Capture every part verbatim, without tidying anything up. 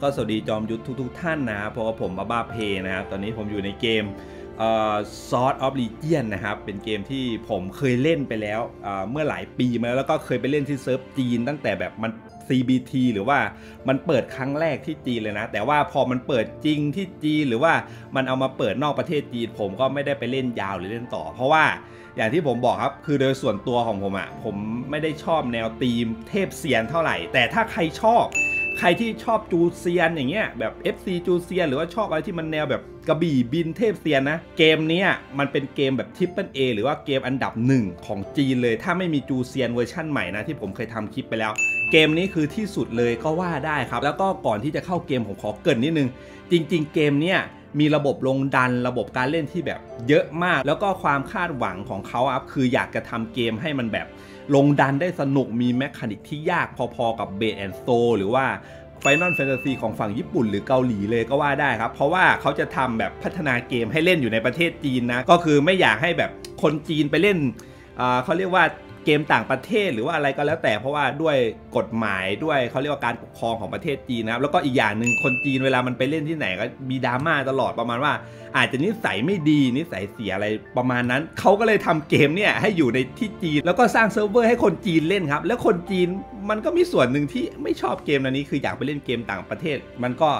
ก็สวัสดีจอมยุทธทุกๆท่านนะเพราะว่าผมมาบ้าเพย์นะครับตอนนี้ผมอยู่ในเกม Swords of Legends นะครับเป็นเกมที่ผมเคยเล่นไปแล้วเมื่อหลายปีมาแล้วแล้วก็เคยไปเล่นที่เซิร์ฟจีนตั้งแต่แบบมัน ซี บี ที หรือว่ามันเปิดครั้งแรกที่จีนเลยนะแต่ว่าพอมันเปิดจริงที่จีนหรือว่ามันเอามาเปิดนอกประเทศจีนผมก็ไม่ได้ไปเล่นยาวหรือเล่นต่อเพราะว่าอย่างที่ผมบอกครับคือโดยส่วนตัวของผมอะผมไม่ได้ชอบแนวธีมเทพเซียนเท่าไหร่แต่ถ้าใครชอบใครที่ชอบจูเซียนอย่างเงี้ยแบบ เอฟ ซี จูเซียนหรือว่าชอบอะไรที่มันแนวแบบกระบี่บินเทพเซียนนะเกมนี้มันเป็นเกมแบบทริปเปิลเอหรือว่าเกมอันดับหนึ่งของจีนเลยถ้าไม่มีจูเซียนเวอร์ชั่นใหม่นะที่ผมเคยทำคลิปไปแล้วเกมนี้คือที่สุดเลยก็ว่าได้ครับแล้วก็ก่อนที่จะเข้าเกมผมขอเกริ่นนิดนึงจริงๆเกมนี้มีระบบลงดันระบบการเล่นที่แบบเยอะมากแล้วก็ความคาดหวังของเขาครับคืออยากจะทำเกมให้มันแบบลงดันได้สนุกมีแมคานิกที่ยากพอๆกับเบสแอนด์โซหรือว่าไฟนอลแฟนตาซีของฝั่งญี่ปุ่นหรือเกาหลีเลยก็ว่าได้ครับเพราะว่าเขาจะทำแบบพัฒนาเกมให้เล่นอยู่ในประเทศจีนนะก็คือไม่อยากให้แบบคนจีนไปเล่นเขาเรียกว่าเกมต่างประเทศหรือว่าอะไรก็แล้วแต่เพราะว่าด้วยกฎหมายด้วยเขาเรียกว่าการปกครองของประเทศจีนนะครับแล้วก็อีกอย่างหนึ่งคนจีนเวลามันไปเล่นที่ไหนก็มีดราม่าตลอดประมาณว่าอาจจะนิสัยไม่ดีนิสัยเสียอะไรประมาณนั้นเขาก็เลยทำเกมเนี่ยให้อยู่ในที่จีนแล้วก็สร้างเซิร์ฟเวอร์ให้คนจีนเล่นครับแล้วคนจีนมันก็มีส่วนหนึ่งที่ไม่ชอบเกมนี้คืออยากไปเล่นเกมต่างประเทศมันก็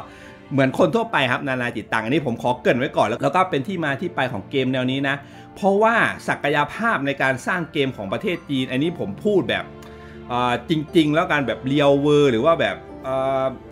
เหมือนคนทั่วไปครับนานาจิตตังอันนี้ผมขอเกริ่นไว้ก่อนแล้วก็เป็นที่มาที่ไปของเกมแนวนี้นะเพราะว่าศักยภาพในการสร้างเกมของประเทศจีนอันนี้ผมพูดแบบจริงๆแล้วการแบบเรียวเวอร์หรือว่าแบบ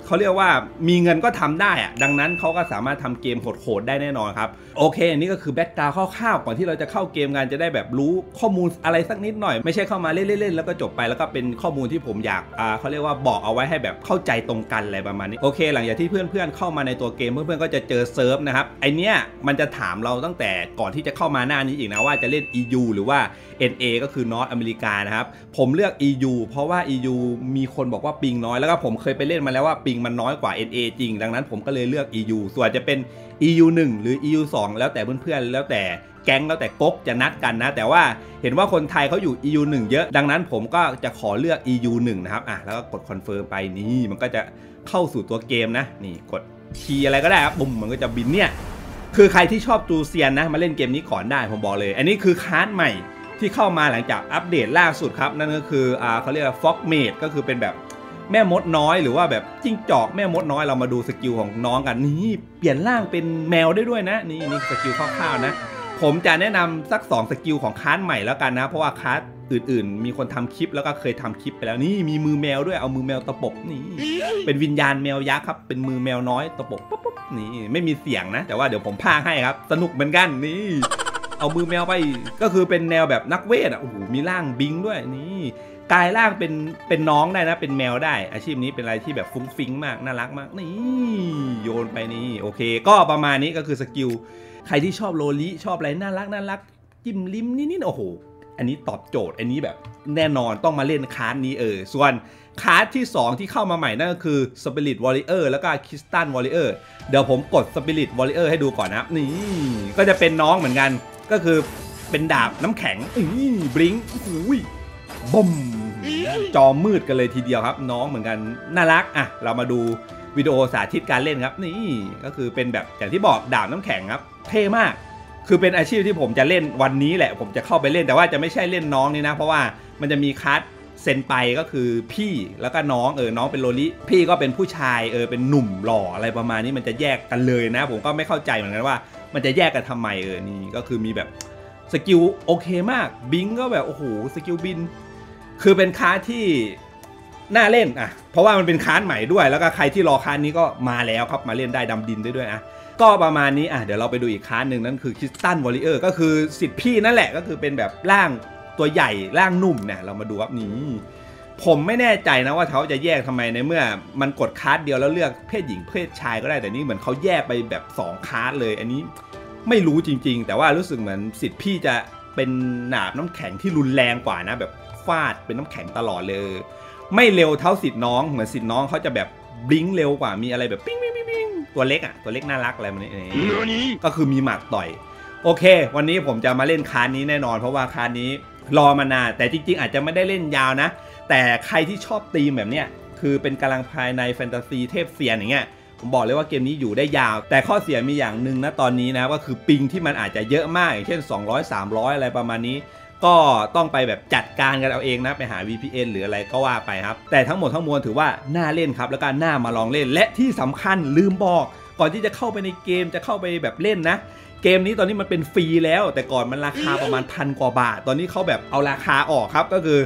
เขาเรียกว่ามีเงินก็ทำได้อะดังนั้นเขาก็สามารถทำเกมโหดๆได้แน่นอนครับโอเคอันนี้ก็คือแบ็กกราวด์คร่าวๆก่อนที่เราจะเข้าเกมกันจะได้แบบรู้ข้อมูลอะไรสักนิดหน่อยไม่ใช่เข้ามาเล่นๆแล้วก็จบไปแล้วก็เป็นข้อมูลที่ผมอยากเขาเรียกว่าบอกเอาไว้ให้แบบเข้าใจตรงกันอะไรประมาณนี้โอเคหลังจากที่เพื่อนๆเข้ามาในตัวเกมเพื่อนๆก็จะเจอเซิร์ฟนะครับไอเนี้ยมันจะถามเราตั้งแต่ก่อนที่จะเข้ามาหน้านี้อีกนะว่าจะเล่น อี ยู หรือว่า เอ็น เอ ก็คือ North อเมริกานะครับผมเลือก อี ยู เพราะว่า อี ยู มีคนบอกว่าปิงน้อยแล้วก็ผมเคยไปเล่นมาแล้วว่าปิงมันน้อยกว่า เอ็น เอ จริงดังนั้นผมก็เลยเลือก อี ยู ส่วนจะเป็น อี ยู หนึ่ง หรือ อี ยู สอง แล้วแต่เพื่อนๆแล้วแต่แก๊งแล้วแต่ก๊กจะนัดกันนะแต่ว่าเห็นว่าคนไทยเขาอยู่ อี ยู หนึ่ง เยอะดังนั้นผมก็จะขอเลือก อี ยู หนึ่ง นะครับอ่ะแล้วก็กดคอนเฟิร์มไปนี่มันก็จะเข้าสู่ตัวเกมนะนี่กดทีอะไรก็ได้ครับบุ้มมันก็จะบินเนี่ยคือใครที่ชอบจูเซียนนะมาเล่นเกมนี้ก่อนได้ผมบอกเลยอันนี้คือคัสใหม่ที่เข้ามาหลังจากอัปเดตล่าสุดครับนั่นก็คืออ่าเขาเรียกว่า Fox ก็คือเป็นแบบแม่มดน้อยหรือว่าแบบจิ้งจอกแม่มดน้อยเรามาดูสกิลของน้องกันนี่เปลี่ยนร่างเป็นแมวได้ด้วยนะนี่นี่สกิลคร่าวๆนะผมจะแนะนำสักสองสกิลของคัสใหม่แล้วกันนะเพราะว่าคัสอื่นๆมีคนทำคลิปแล้วก็เคยทำคลิปไปแล้วนี่มีมือแมวด้วยเอามือแมวตะปบนี่เป็นวิญญาณแมวยักษ์ครับเป็นมือแมวน้อยตะปบปุ๊บปุ๊บนี่ไม่มีเสียงนะแต่ว่าเดี๋ยวผมพากให้ครับสนุกเหมือนกันนี่เอามือแมวไปก็คือเป็นแนวแบบนักเวทอ่ะโอ้โหมีร่างบิงด้วยนี่กายร่างเป็นเป็นน้องได้นะเป็นแมวได้อาชีพนี้เป็นอะไรที่แบบฟุ้งฟิ้งมากน่ารักมากนี่โยนไปนี่โอเคก็ประมาณนี้ก็คือสกิลใครที่ชอบโลลิชอบอะไรน่ารักน่ารักจิ้มลิ้มนิดๆโอ้โหอันนี้ตอบโจทย์อันนี้แบบแน่นอนต้องมาเล่นคาร์ดนี้เออส่วนคาร์ดที่สองที่เข้ามาใหม่นั่นก็คือ Spirit Warrior แล้วก็ Crystal Warrior เดี๋ยวผมกด Spirit Warrior ให้ดูก่อนนะครับนี่ก็จะเป็นน้องเหมือนกันก็คือเป็นดาบน้ำแข็งอื้อบลิงอุ้ยบมจอมืดกันเลยทีเดียวครับน้องเหมือนกันน่ารักอ่ะเรามาดูวิดีโอสาธิตการเล่นครับนี่ก็คือเป็นแบบอย่างที่บอกดาบน้ำแข็งครับเท่มากคือเป็นอาชีพที่ผมจะเล่นวันนี้แหละผมจะเข้าไปเล่นแต่ว่าจะไม่ใช่เล่นน้องนี่นะเพราะว่ามันจะมีคัสเซนไปก็คือพี่แล้วก็น้องเออน้องเป็นโลลิพี่ก็เป็นผู้ชายเออเป็นหนุ่มหล่ออะไรประมาณนี้มันจะแยกกันเลยนะผมก็ไม่เข้าใจเหมือนกันว่ามันจะแยกกันทำไมเออนี่ก็คือมีแบบสกิลโอเคมากบิงก็แบบโอ้โหสกิลบินคือเป็นคาร์ดที่น่าเล่นอ่ะเพราะว่ามันเป็นคาร์ดใหม่ด้วยแล้วก็ใครที่รอคาร์ดนี้ก็มาแล้วครับมาเล่นได้ดำดินได้ด้วยนะก็ประมาณนี้อ่ะเดี๋ยวเราไปดูอีกคาร์ดหนึ่งนั่นคือคริสตัลวอริเออร์ก็คือสิทธิ์พี่นั่นแหละก็คือเป็นแบบร่างตัวใหญ่ร่างนุ่มเนี่ยเรามาดูครับนี่ผมไม่แน่ใจนะว่าเขาจะแยกทำไมในเมื่อมันกดคาร์ดเดียวแล้วเลือกเพศหญิงเพศชายก็ได้แต่นี่เหมือนเขาแยกไปแบบสองคาร์ดเลยอันนี้ไม่รู้จริงๆแต่ว่ารู้สึกเหมือนสิทธิ์พี่จะเป็นหนาบน้ำแข็งที่รุนแรงกว่านะแบบฟาดเป็นน้ำแข็งตลอดเลยไม่เร็วเท่าสิทธิ์น้องเหมือนสิทธิ์น้องเขาจะแบบบลิงเร็วกว่ามีอะไรแบบปิ้งปิ้งปิ้งปิ้งตัวเล็กอ่ะตัวเล็กน่ารักอะไรมันนี่ก็คือมีหมัดต่อยโอเควันนี้ผมจะมาเล่นคาร์ดนี้แน่นอนเพราะว่าคาร์ดนี้รอมานานแต่จริงๆอาจจะไม่ได้เล่นยาวนะแต่ใครที่ชอบธีมแบบเนี้ย คือเป็นกำลังภายในแฟนตาซีเทพเซียนอย่างเงี้ยผมบอกเลยว่าเกมนี้อยู่ได้ยาวแต่ข้อเสียมีอย่างหนึ่งนะตอนนี้นะก็คือปิงที่มันอาจจะเยอะมากอย่างเช่นสองร้อย สามร้อยอะไรประมาณนี้ก็ต้องไปแบบจัดการกันเอาเองนะไปหา วี พี เอ็น หรืออะไรก็ว่าไปครับแต่ทั้งหมดทั้งมวลถือว่าน่าเล่นครับแล้วก็น่ามาลองเล่นและที่สำคัญลืมบอกก่อนที่จะเข้าไปในเกมจะเข้าไปแบบเล่นนะเกมนี้ตอนนี้มันเป็นฟรีแล้วแต่ก่อนมันราคาประมาณพันกว่าบาทตอนนี้เขาแบบเอาราคาออกครับก็คือ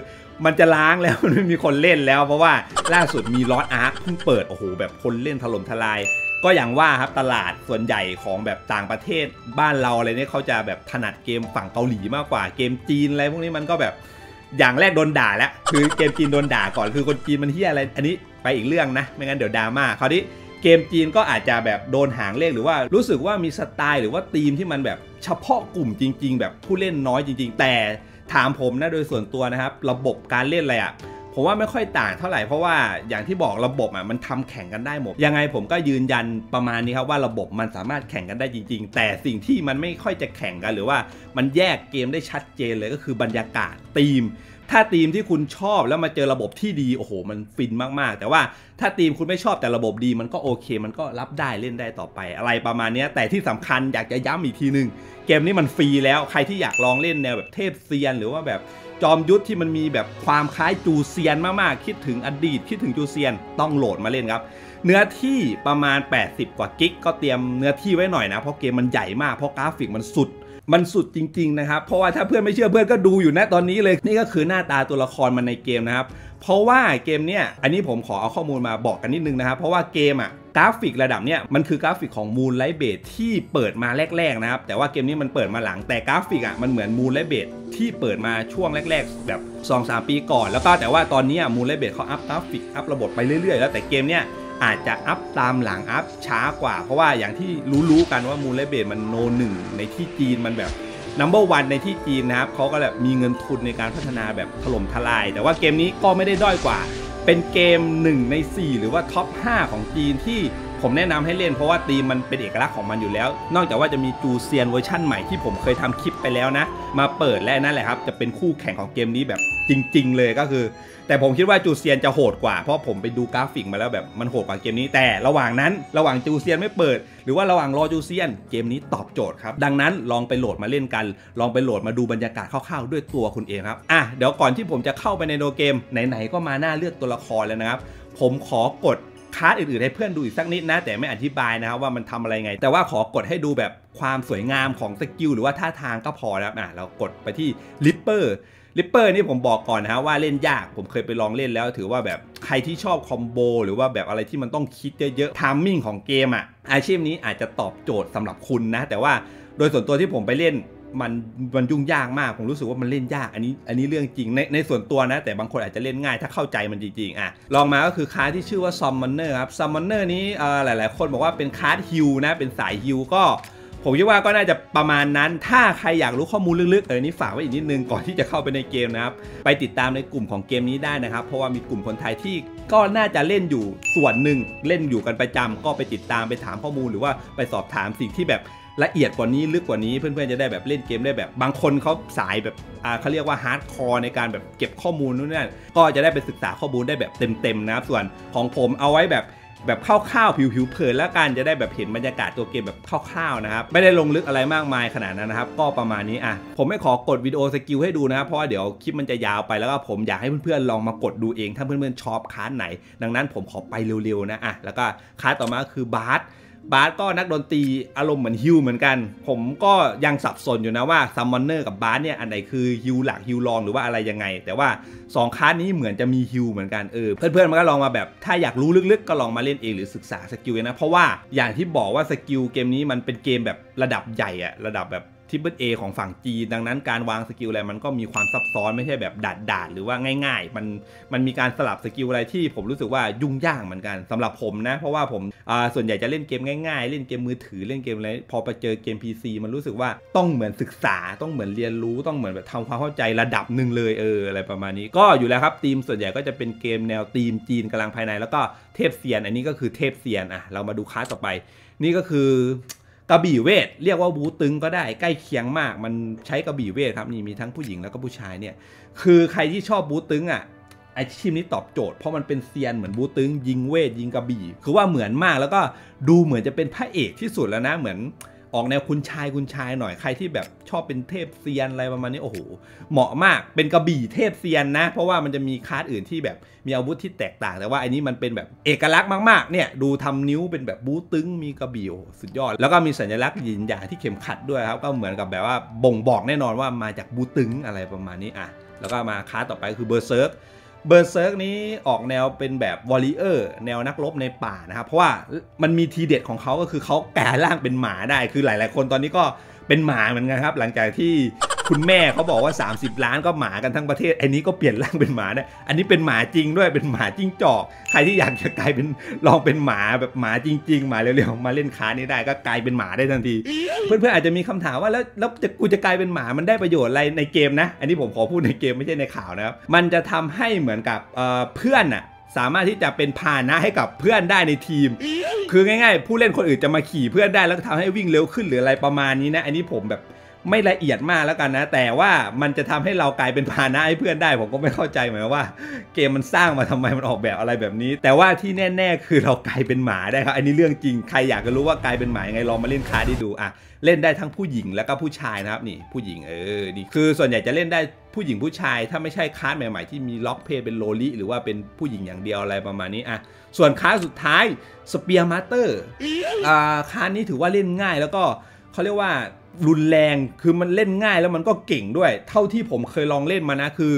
มันจะล้างแล้วไม่มีคนเล่นแล้วเพราะว่าล่าสุดมี Lost Ark เพิ่งเปิดโอ้โหแบบคนเล่นถล่มทลายก็อย่างว่าครับตลาดส่วนใหญ่ของแบบต่างประเทศบ้านเราอะไรเนี่ยเขาจะแบบถนัดเกมฝั่งเกาหลีมากกว่าเกมจีนอะไรพวกนี้มันก็แบบอย่างแรกโดนด่าแล้วคือเกมจีนโดนด่าก่อนคือคนจีนมันเหี้ยอะไรอันนี้ไปอีกเรื่องนะไม่งั้นเดี๋ยวดราม่าคราวนี้เกมจีนก็อาจจะแบบโดนหางเลขหรือว่ารู้สึกว่ามีสไตล์หรือว่าธีมที่มันแบบเฉพาะกลุ่มจริงๆแบบผู้เล่นน้อยจริงๆแต่ถามผมนะโดยส่วนตัวนะครับระบบการเล่นอะไรอ่ะผมว่าไม่ค่อยต่างเท่าไหร่เพราะว่าอย่างที่บอกระบบอ่ะมันทำแข่งกันได้หมดยังไงผมก็ยืนยันประมาณนี้ครับว่าระบบมันสามารถแข่งกันได้จริงๆแต่สิ่งที่มันไม่ค่อยจะแข่งกันหรือว่ามันแยกเกมได้ชัดเจนเลยก็คือบรรยากาศธีมถ้าทีมที่คุณชอบแล้วมาเจอระบบที่ดีโอ้โหมันฟินมากๆแต่ว่าถ้าทีมคุณไม่ชอบแต่ระบบดีมันก็โอเคมันก็รับได้เล่นได้ต่อไปอะไรประมาณนี้แต่ที่สำคัญอยากจะย้ำอีกทีนึงเกมนี้มันฟรีแล้วใครที่อยากลองเล่นแนวแบบเทพเซียนหรือว่าแบบจอมยุทธที่มันมีแบบความคล้ายจูเซียนมากๆคิดถึงอดีตคิดถึงจูเซียนต้องโหลดมาเล่นครับเนื้อที่ประมาณแปดสิบกว่ากิกก็เตรียมเนื้อที่ไว้หน่อยนะเพราะเกมมันใหญ่มากเพราะกราฟิกมันสุดมันสุดจริงๆนะครับเพราะว่าถ้าเพื่อนไม่เชื่อเพื่อนก็ดูอยู่นะตอนนี้เลยนี่ก็คือหน้าตาตัวละครมันในเกมนะครับเพราะว่าเกมเนี้ยอันนี้ผมขอเอาข้อมูลมาบอกกันนิดนึงนะครับเพราะว่าเกมอ่ะกราฟิกระดับเนี้ยมันคือกราฟิกของ Moonlight Blade ที่เปิดมาแรกๆนะครับแต่ว่าเกมนี้มันเปิดมาหลังแต่กราฟิกอ่ะมันเหมือน Moonlight Blade ที่เปิดมาช่วงแรกๆแบบ สอง สาม ปีก่อนแล้วก็แต่ว่าตอนนี้ Moonlight Blade เขาอัพกราฟิกอัพระบบไปเรื่อยๆแล้วแต่เกมเนี้ยอาจจะอัพตามหลังอัพช้ากว่าเพราะว่าอย่างที่รู้ๆกันว่ามูลเลเบตมันโนหนึ่งในที่จีนมันแบบนัมเบอร์วันในที่จีนนะครับเขาก็แบบมีเงินทุนในการพัฒนาแบบถล่มทลายแต่ว่าเกมนี้ก็ไม่ได้ด้อยกว่าเป็นเกมหนึ่งในสี่หรือว่าท็อปห้าของจีนที่ผมแนะนำให้เล่นเพราะว่าธีมมันเป็นเอกลักษณ์ของมันอยู่แล้วนอกจากว่าจะมีจูเซียนเวอร์ชั่นใหม่ที่ผมเคยทำคลิปไปแล้วนะมาเปิดและนั่นแหละครับจะเป็นคู่แข่งของเกมนี้แบบจริงๆเลยก็คือแต่ผมคิดว่าจูเซียนจะโหดกว่าเพราะผมไปดูกราฟิกมาแล้วแบบมันโหดกว่าเกมนี้แต่ระหว่างนั้นระหว่างจูเซียนไม่เปิดหรือว่าระหว่างรอจูเซียนเกมนี้ตอบโจทย์ครับดังนั้นลองไปโหลดมาเล่นกันลองไปโหลดมาดูบรรยากาศคร่าวๆด้วยตัวคุณเองครับอ่ะเดี๋ยวก่อนที่ผมจะเข้าไปในโนเกมไหนๆก็มาหน้าเลือกตัวละครแล้วนะครับผมขอกดคาร์ดอื่นๆให้เพื่อนดูอีกสักนิดนะแต่ไม่อธิบายนะครับว่ามันทำอะไรไงแต่ว่าขอกดให้ดูแบบความสวยงามของสกิลหรือว่าท่าทางก็พอแล้วนะเรากดไปที่ Ripper Ripper นี่ผมบอกก่อนนะฮะว่าเล่นยากผมเคยไปลองเล่นแล้วถือว่าแบบใครที่ชอบคอมโบหรือว่าแบบอะไรที่มันต้องคิดเยอะๆไทมิ่งของเกมอ่ะอาชีพนี้อาจจะตอบโจทย์สำหรับคุณนะแต่ว่าโดยส่วนตัวที่ผมไปเล่นมันมันยุ่งยากมากผมรู้สึกว่ามันเล่นยากอันนี้อันนี้เรื่องจริงในในส่วนตัวนะแต่บางคนอาจจะเล่นง่ายถ้าเข้าใจมันจริงๆอ่ะลองมาก็คือคาร์ดที่ชื่อว่าซัมมอนเนอร์ครับซัมมอนเนอร์นี้เอ่อหลายๆคนบอกว่าเป็นคาร์ดฮิลนะเป็นสายฮิลก็ผมคิดว่าก็น่าจะประมาณนั้นถ้าใครอยากรู้ข้อมูลลึกๆเออนี้ฝากไว้อีกนิดนึงก่อนที่จะเข้าไปในเกมนะครับไปติดตามในกลุ่มของเกมนี้ได้นะครับเพราะว่ามีกลุ่มคนไทยที่ก็น่าจะเล่นอยู่ส่วนหนึ่งเล่นอยู่กันประจำก็ไปติดตามไปถามข้อมูลหรือว่าไปสอบถามสิ่งที่แบบละเอียดกว่านี้ลึกกว่านี้เพื่อนๆจะได้แบบเล่นเกมได้แบบบางคนเขาสายแบบเขาเรียกว่าฮาร์ดคอร์ในการแบบเก็บข้อมูลนู่นนั่นก็จะได้ไปศึกษาข้อมูลได้แบบเต็มๆนะครับส่วนของผมเอาไว้แบบแบบคร่าวๆผิวๆเผินแล้วกันจะได้แบบเห็นบรรยากาศตัวเกมแบบคร่าวๆนะครับไม่ได้ลงลึกอะไรมากมายขนาดนั้นนะครับก็ประมาณนี้อ่ะผมไม่ขอกดวิดีโอสกิลให้ดูนะครับเพราะว่าเดี๋ยวคลิปมันจะยาวไปแล้วก็ผมอยากให้เพื่อนๆลองมากดดูเองถ้าเพื่อนๆชอบคาร์ดไหนดังนั้นผมขอไปเร็วๆนะอ่ะแล้วก็คาร์ดต่อมาคือบาร์ดบาร์สก็นักดนตรีอารมณ์เหมือนฮิลเหมือนกันผมก็ยังสับสนอยู่นะว่าซัมมอนเนอร์กับบาร์สเนี่ยอันไหนคือฮิลหลักฮิลรองหรือว่าอะไรยังไงแต่ว่าสองคลาสนี้เหมือนจะมีฮิลเหมือนกันเออเพื่อนๆมันก็ลองมาแบบถ้าอยากรู้ลึกๆก็ลองมาเล่นเองหรือศึกษาสกิลนะเพราะว่าอย่างที่บอกว่าสกิลเกมนี้มันเป็นเกมแบบระดับใหญ่อะระดับแบบทิปเปิลเอของฝั่งจีนดังนั้นการวางสกิลอะไรมันก็มีความซับซ้อนไม่ใช่แบบดาดๆหรือว่าง่ายๆมันมันมีการสลับสกิลอะไรที่ผมรู้สึกว่ายุ่งยากเหมือนกันสำหรับผมนะเพราะว่าผมส่วนใหญ่จะเล่นเกมง่ายๆเล่นเกมมือถือเล่นเกมอะไรพอไปเจอเกม พี ซี มันรู้สึกว่าต้องเหมือนศึกษาต้องเหมือนเรียนรู้ต้องเหมือนแบบทำความเข้าใจระดับหนึ่งเลยเอออะไรประมาณนี้ก็อยู่แล้วครับทีมส่วนใหญ่ก็จะเป็นเกมแนวทีมจีนกำลังภายในแล้วก็เทพเซียนอันนี้ก็คือเทพเซียนอ่ะเรามาดูคลาสต่อไปนี่ก็คือกระบี่เวทเรียกว่าบูตึงก็ได้ใกล้เคียงมากมันใช้กระบี่เวทครับนี่มีทั้งผู้หญิงแล้วก็ผู้ชายเนี่ยคือใครที่ชอบบูตึงอ่ะ อาชีพนี้ตอบโจทย์เพราะมันเป็นเซียนเหมือนบูตึงยิงเวทยิงกระบี่คือว่าเหมือนมากแล้วก็ดูเหมือนจะเป็นพระเอกที่สุดแล้วนะเหมือนออกแนวคุณชายคุณชายหน่อยใครที่แบบชอบเป็นเทพเซียนอะไรประมาณนี้โอ้โหเหมาะมากเป็นกระบี่เทพเซียนนะเพราะว่ามันจะมีคาร์ดอื่นที่แบบมีอาวุธที่แตกต่างแต่ว่าอันนี้มันเป็นแบบเอกลักษณ์มากๆเนี่ยดูทำนิ้วเป็นแบบบูตึงมีกระบี่สุดยอดแล้วก็มีสัญลักษณ์ยินอย่างที่เข็มขัดด้วยครับก็เหมือนกับแบบว่าบ่งบอกแน่นอนว่ามาจากบูตึงอะไรประมาณนี้อ่ะแล้วก็มาคาร์ดต่อไปคือเบอร์เซิร์กเบอร์เซิร์กนี้ออกแนวเป็นแบบวอริเออร์แนวนักรบในป่านะครับเพราะว่ามันมีทีเด็ดของเขาก็คือเขาแปลร่างเป็นหมาได้คือหลายๆคนตอนนี้ก็เป็นหมาเหมือนกันครับหลังจากที่คุณแม่เขาบอกว่าสามสิบล้านก็หมากันทั้งประเทศอันนี้ก็เปลี่ยนร่างเป็นหมาได้อันนี้เป็นหมาจริงด้วยเป็นหมาจิ้งจอกใครที่อยากจะกลายเป็นลองเป็นหมาแบบหมาจริงๆหมาเร็วๆมาเล่นค้านี้ได้ก็กลายเป็นหมาได้ทันที เพื่อนๆอาจจะมีคำถามว่าแล้วแล้วจะกูจะกลายเป็นหมามันได้ประโยชน์อะไรในเกมนะอันนี้ผมขอพูดในเกมไม่ใช่ในข่าวนะครับมันจะทำให้เหมือนกับ เ, เพื่อนอะสามารถที่จะเป็นพาหนะให้กับเพื่อนได้ในทีมคือง่ายๆผู้เล่นคนอื่นจะมาขี่เพื่อนได้แล้วทำให้วิ่งเร็วขึ้นหรืออะไรประมาณนี้นะอันนี้ผมแบบไม่ละเอียดมากแล้วกันนะแต่ว่ามันจะทำให้เรากลายเป็นพาหนะให้เพื่อนได้ผมก็ไม่เข้าใจเหมือนว่าเกมมันสร้างมาทำไมมันออกแบบอะไรแบบนี้แต่ว่าที่แน่ๆคือเรากลายเป็นหมาได้ครับอันนี้เรื่องจริงใครอยากจะรู้ว่ากลายเป็นหมายังไงลองมาเล่นคาร์ดที่ดูอะเล่นได้ทั้งผู้หญิงแล้วก็ผู้ชายนะครับนี่ผู้หญิงเออนี่คือส่วนใหญ่จะเล่นได้ผู้หญิงผู้ชายถ้าไม่ใช่คาร์ดใหม่ๆที่มีล็อกเพศเป็นโลลิหรือว่าเป็นผู้หญิงอย่างเดียวอะไรประมาณนี้อะส่วนคาร์ดสุดท้าย Spear Master อ่าคาร์ดนี้ถือว่าเล่นง่ายแล้วก็เขาเรียกว่ารุนแรงคือมันเล่นง่ายแล้วมันก็เก่งด้วยเท่าที่ผมเคยลองเล่นมานะคือ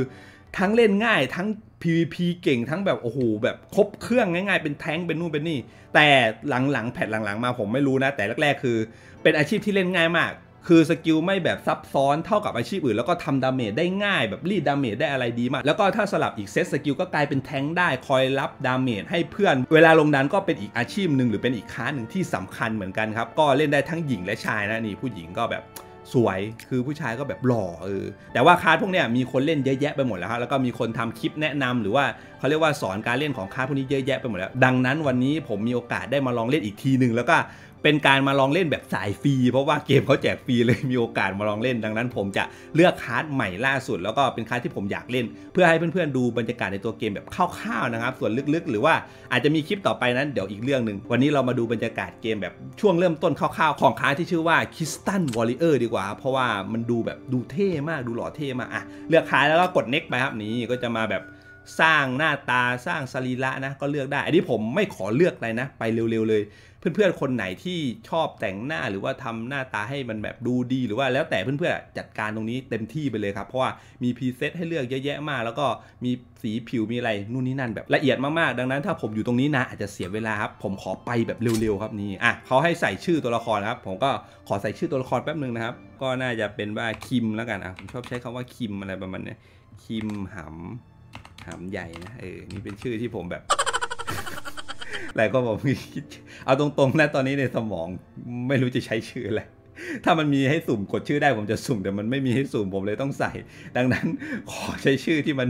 ทั้งเล่นง่ายทั้ง พี วี พี เก่งทั้งแบบโอ้โหแบบครบเครื่องง่ายๆเป็นแท้งเป็นนู่นเป็นนี่แต่หลังๆแพทหลังๆมาผมไม่รู้นะแต่แรกๆคือเป็นอาชีพที่เล่นง่ายมากคือสกิลไม่แบบซับซ้อนเท่ากับอาชีพอื่นแล้วก็ทำดาเมจได้ง่ายแบบรีดดาเมจได้อะไรดีมากแล้วก็ถ้าสลับอีกเซตสกิลก็กลายเป็นแทงได้คอยรับดาเมจให้เพื่อนเวลาลงดันก็เป็นอีกอาชีพหนึ่งหรือเป็นอีกค้าหนึ่งที่สำคัญเหมือนกันครับก็เล่นได้ทั้งหญิงและชายนะนี่ผู้หญิงก็แบบสวยคือผู้ชายก็แบบหล่อเออแต่ว่าคาร์ดพวกเนี้ยมีคนเล่นเยอะแยะไปหมดแล้วครับแล้วก็มีคนทำคลิปแนะนำหรือว่าเขาเรียกว่าสอนการเล่นของคาร์ดพวกนี้เยอะแยะไปหมดแล้วดังนั้นวันนี้ผมมีโอกาสได้มาลองเล่นอีกทีหนึ่งแล้วก็เป็นการมาลองเล่นแบบสายฟรีเพราะว่าเกมเขาแจกฟรีเลยมีโอกาสมาลองเล่นดังนั้นผมจะเลือกคาร์ดใหม่ล่าสุดแล้วก็เป็นคาร์ดที่ผมอยากเล่นเพื่อให้เพื่อนๆดูบรรยากาศในตัวเกมแบบคร่าวๆนะครับส่วนลึกๆหรือว่าอาจจะมีคลิปต่อไปนั้นเดี๋ยวอีกเรื่องหนึ่งวันนี้เรามาดูบรรยากาศเกมแบบช่วงเริ่มต้นคร่าวๆของคาร์ดที่ชื่อว่า Crystal Warrior ดีกว่าเพราะว่ามันดูแบบดูเท่มากดูหล่อเท่มากอ่ะเลือกคาร์ดแล้วก็กด next ไปครับนี้ก็จะมาแบบสร้างหน้าตาสร้างสรีระนะก็เลือกได้อันนี้ผมไม่ขอเลือกอะไรนะไปเร็วๆเลยเพื่อนๆคนไหนที่ชอบแต่งหน้าหรือว่าทำหน้าตาให้มันแบบดูดีหรือว่าแล้วแต่เพื่อนๆจัดการตรงนี้เต็มที่ไปเลยครับเพราะว่ามีพรีเซตให้เลือกเยอะแยะมากแล้วก็มีสีผิวมีอะไรนู่นนี่นั่นแบบละเอียดมากๆดังนั้นถ้าผมอยู่ตรงนี้นะอาจจะเสียเวลาครับผมขอไปแบบเร็วๆครับนี่อ่ะเขาให้ใส่ชื่อตัวละครครับผมก็ขอใส่ชื่อตัวละครแป๊บนึงนะครับก็น่าจะเป็นว่าคิมแล้วกันอ่ะผมชอบใช้คำว่าคิมอะไรประมาณนี้คิมหำหำใหญ่นะเออนี่เป็นชื่อที่ผมแบบอะไรก็บอกพี่คิดเอาตรงๆนะตอนนี้ในสมองไม่รู้จะใช้ชื่ออะไรถ้ามันมีให้สุ่มกดชื่อได้ผมจะสุ่มแต่มันไม่มีให้สุ่มผมเลยต้องใส่ดังนั้นขอใช้ชื่อที่มัน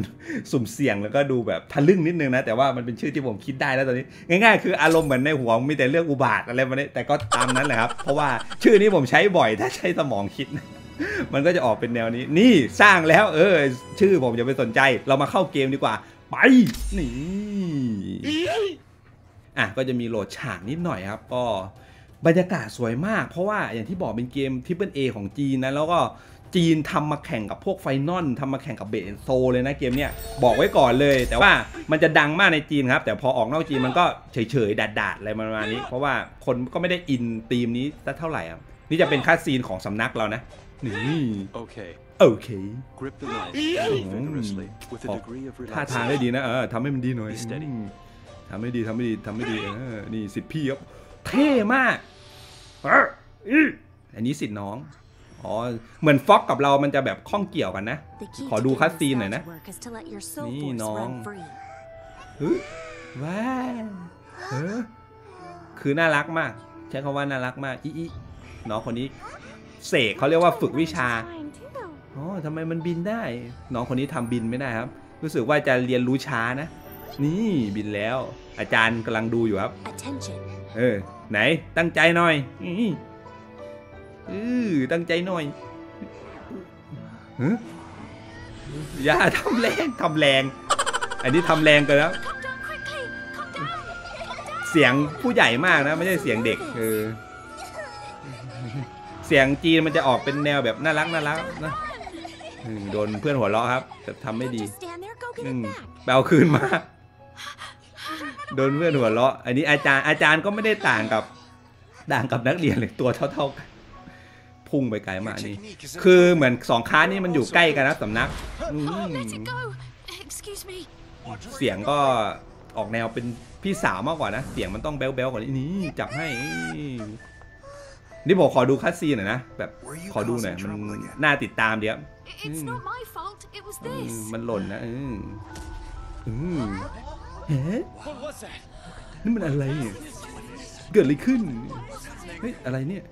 สุ่มเสี่ยงแล้วก็ดูแบบทะลึ่งนิดนึงนะแต่ว่ามันเป็นชื่อที่ผมคิดได้แล้วตอนนี้ง่ายๆคืออารมณ์เหมือนในหัวมีแต่เรื่องอุบาทอะไรมาเนี่ยแต่ก็ตามนั้นแหละครับเพราะว่าชื่อนี้ผมใช้บ่อยถ้าใช้สมองคิดนะมันก็จะออกเป็นแนวนี้นี่สร้างแล้วเออชื่อผมอย่าไปสนใจเรามาเข้าเกมดีกว่าไปนี่อ่ะก็จะมีโหลดฉากนิดหน่อยครับก็บรรยากาศสวยมากเพราะว่าอย่างที่บอกเป็นเกม Triple A ของจีนนะแล้วก็จีนทำมาแข่งกับพวกไฟนอลทำมาแข่งกับเบสโซเลยนะเกมเนี้ยบอกไว้ก่อนเลยแต่ว่ามันจะดังมากในจีนครับแต่พอออกนอกจีนมันก็เฉยๆดาดๆอะไรประมาณนี้เพราะว่าคนก็ไม่ได้อินธีมนี้สักเท่าไหร่ครับนี่จะเป็นคัสซีนของสำนักเรานะนี่โอเคโอเคท่าทางได้ดีนะเออทำให้มันดีหน่อยทำให้ดีทำให้ดีทำให้ดีเออนี่สิทธิ์พี่ครับเท่มากอันนี้สิทธิ์น้องอ๋อเหมือนฟ็อกกับเรามันจะแบบข้องเกี่ยวกันนะขอดูคัสซีนหน่อยนะนี่น้องว้าคือน่ารักมากใช้คำว่าน่ารักมากอีอีน้องคนนี้เสกเขาเรียกว่าฝึกวิชาอ๋อทำไมมันบินได้น้องคนนี้ทำบินไม่ได้ครับรู้สึกว่าจะเรียนรู้ช้านะนี่บินแล้วอาจารย์กำลังดูอยู่ครับเออไหนตั้งใจหน่อยอือตั้งใจหน่อยอย่าทำแรงทำแรง อันนี้ทำแรงเกินแล้วเสียงผู้ใหญ่มากนะไม่ใช่เสียงเด็กเออเสียงจีนมันจะออกเป็นแนวแบบน่ารักน่ารักนะโดนเพื่อนหัวเราะครับแต่ทำไม่ดีแปลคืนมาโดนเพื่อนหัวเราะอันนี้อาจารย์อาจารย์ก็ไม่ได้ต่างกับต่างกับนักเรียนเลยตัวเท่าๆกันพุ่งไปไกลมากนี่คือเหมือนสองค้านี่มันอยู่ใกล้กันนะสำนักเสียงก็ออกแนวเป็นพี่สาวมากกว่านะเสียงมันต้องแบ๊วๆกว่านี้นี่จับให้นี่ผมขอดูคัสซีนหน่อยนะแบบขอดูหน่อยมันน่าติดตามเดี๋ยวมันหล่นนะเออเฮ้นี่มันอะไรเนี่ยเกิดอะไรขึ้นเฮ้ยอะไรเนี่ย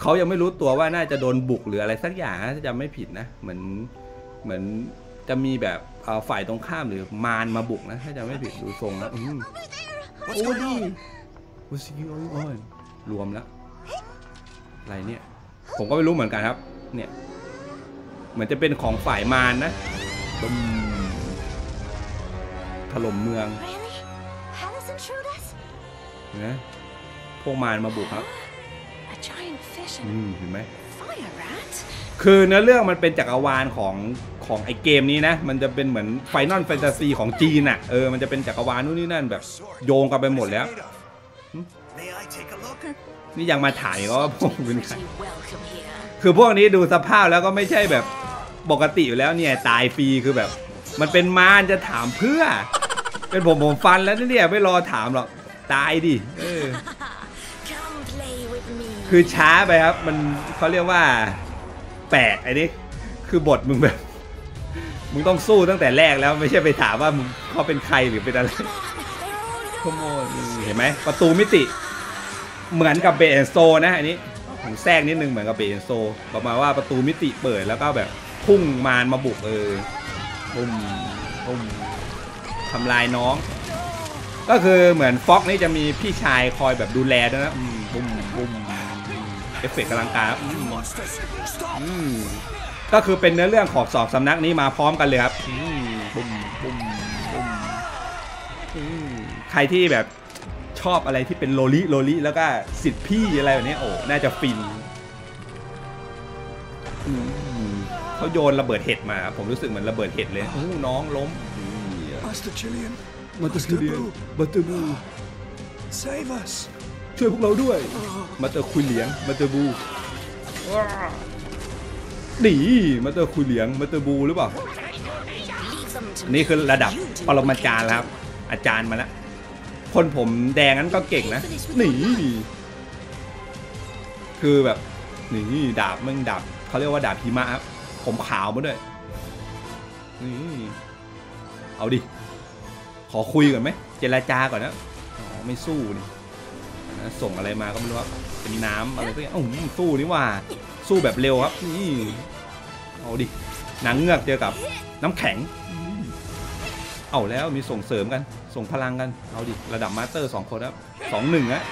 เขายังไม่รู้ตัวว่าน่าจะโดนบุกหรืออะไรสักอย่างถ้าจำไม่ผิดนะเหมือนเหมือนจะมีแบบฝ่ายตรงข้ามหรือมารมาบุกนะถ้าจำไม่ผิดดูทรงนะโอ้ดีวุ้ยโอ้ยรวมแล้วอะไรเนี่ยผมก็ไม่รู้เหมือนกันครับเนี่ยเหมือนจะเป็นของฝ่ายมารนะถล่มเมืองนะพวกมารมาบุกครับเห็นไหมคือเนื้อเรื่องมันเป็นจักรวาลของของไอเกมนี้นะมันจะเป็นเหมือนไฟนอลแฟนตาซีของจีนอ่ะเออมันจะเป็นจักรวาลนู่นนี่นั่นแบบโยงกันไปหมดแล้วนี่ยังมาถ่ายก็พวกเป็นใครคือพวกนี้ดูสภาพแล้วก็ไม่ใช่แบบปกติอยู่แล้วเนี่ยตายฟรีคือแบบมันเป็นมารจะถามเพื่อเป็นผมผมฟันแล้วเนี่ยไม่รอถามหรอกตายดิเออคือช้าไปครับมันเขาเรียกว่าแปลกไอ้นี่คือบทมึงแบบมึงต้องสู้ตั้งแต่แรกแล้วไม่ใช่ไปถามว่ามึงเขาเป็นใครหรือเป็นอะไรขโมยเห็นไหมประตูมิติเหมือนกับเบนโซนะอันนี้ผมแทรกนิดนึงเหมือนกับเบนโซประมาณว่าประตูมิติเปิดแล้วก็แบบพุ่งมารมาบุกเออพุ่งพุ่งทำลายน้องก็คือเหมือนฟ็อกซ์นี่จะมีพี่ชายคอยแบบดูแลด้วยนะบุ้มบุ้มเอฟเฟกต์กำลังการก็คือเป็นเนื้อเรื่องของสองสำนักนี้มาพร้อมกันเลยครับบุ้มบุ้มบุ้มใครที่แบบชอบอะไรที่เป็นโลลิโลลิแล้วก็สิทธิ์พี่อะไรแบบนี้โอ้น่าจะฟินเขาโยนระเบิดเห็ดมาผมรู้สึกเหมือนระเบิดเห็ดเลยน้องล้มมาเตอร์คุเลียนมาเตอร์บูช่วยพวกเราด้วยมาเตอร์คุเลียนมาเตอร์บูหนีมาเตอร์คุเลียนมาเตอร์บูหรือเปล่านี่คือระดับปรมาจารย์ครับอาจารย์มาแล้วคนผมแดงนั้นก็เก่งนะหนีคือแบบหนีดาบมึงดาบเขาเรียกว่าดาบหิมะครับผมขาวมาด้วยนี่เอาดิขอคุยก่อนไหมเจรจาก่อนนะอ๋อไม่สู้นี่ส่งอะไรมาก็ไม่รู้ครับเป็นน้ำอะไรตัวอย่างอู้สู้นี่ว่าสู้แบบเร็วครับนี่เอาดิหนังเงือกเจอกับน้ำแข็งเอาแล้วมีส่งเสริมกันส่งพลังกันเอาดิระดับมาสเตอร์สองคนครับสองหนึ่งนะ